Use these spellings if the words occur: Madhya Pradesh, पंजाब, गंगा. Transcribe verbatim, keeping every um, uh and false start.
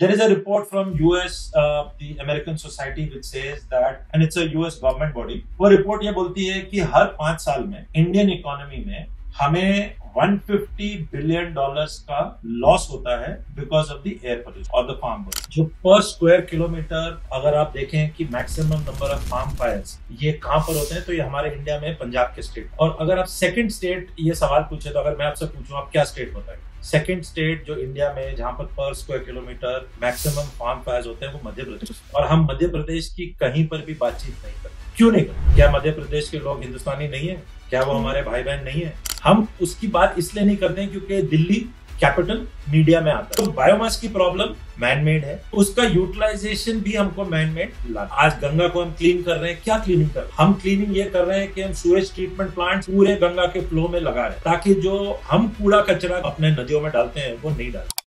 There is a report from U S uh, the American Society which says that, and it's a U S government body. वो report ये बोलती है कि हर पांच साल में इंडियन इकोनॉमी में हमें one hundred fifty billion dollars का लॉस होता है because of the air pollution और द फार्म फायर, जो पर स्क्वायर किलोमीटर अगर आप देखें कि maximum number of farm fires ये कहाँ पर होते हैं, तो ये हमारे इंडिया में पंजाब के स्टेट। और अगर आप सेकंड स्टेट ये सवाल पूछे, तो अगर मैं आपसे पूछूं आप क्या स्टेट होता है, सेकंड स्टेट जो इंडिया में जहाँ पर पर square kilometre maximum farm fires होते हैं वो मध्य प्रदेश। और हम मध्य प्रदेश की कहीं पर भी बातचीत नहीं करते। क्यों नहीं करते? क्या मध्य प्रदेश के लोग हिंदुस्तानी नहीं है? क्या वो हमारे भाई बहन नहीं है? हम उसकी बात इसलिए नहीं करते हैं क्योंकि दिल्ली कैपिटल मीडिया में आता है। तो बायोमास की प्रॉब्लम मैनमेड है, उसका यूटिलाइजेशन भी हमको मैनमेड। आज गंगा को हम क्लीन कर रहे हैं, क्या क्लीनिंग कर रहे हैं? हम क्लीनिंग ये कर रहे हैं कि हम सूरज ट्रीटमेंट प्लांट पूरे गंगा के फ्लो में लगा रहे हैं, ताकि जो हम कूड़ा कचरा अपने नदियों में डालते हैं वो नहीं डालते।